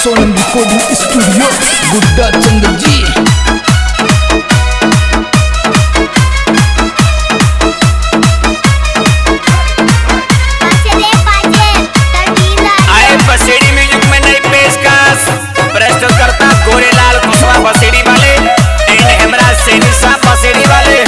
Sonam recording studio गुड्डा चंद्र जी। आए Baseri music में नई पेशकश प्रस्तुत करता गोरेलाल कुशवा बसेड़ी वाले एंड हेमराज सैनी साहब बसेड़ी वाले।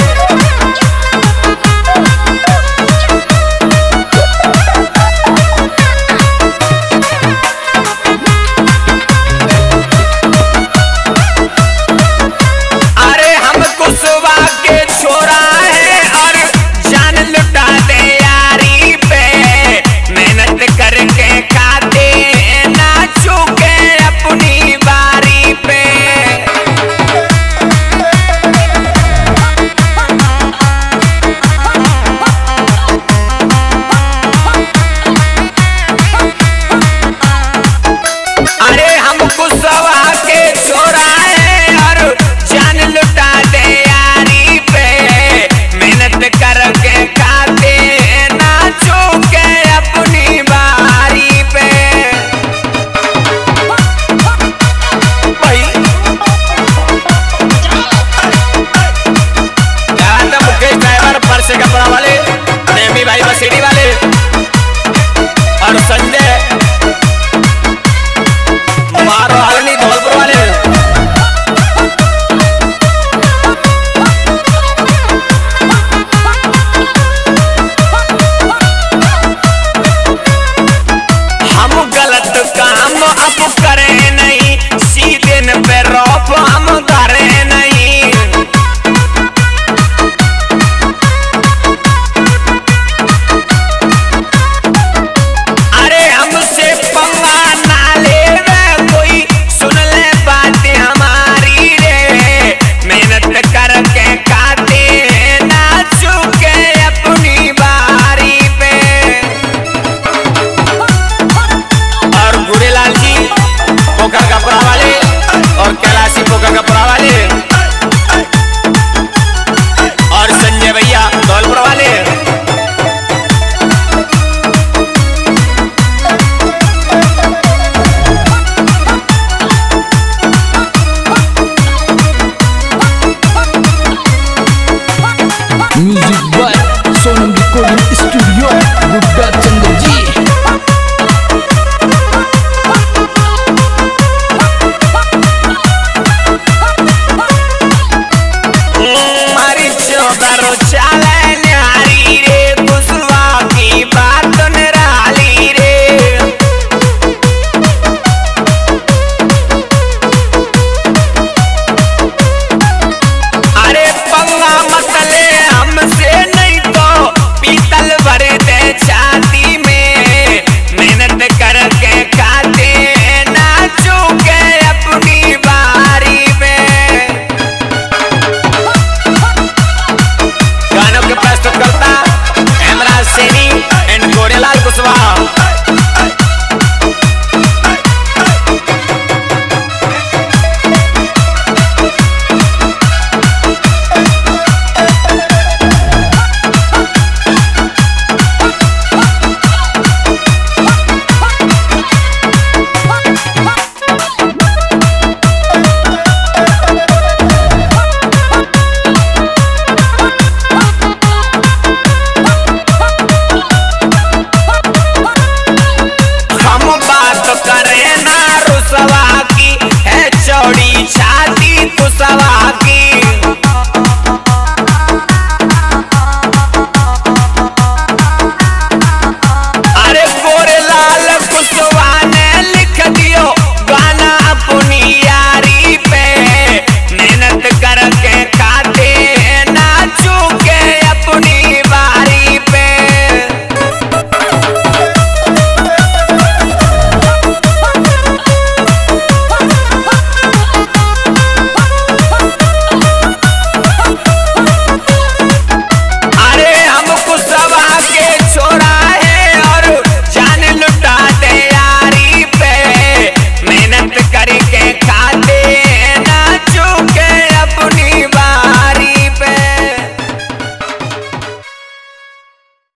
Wow.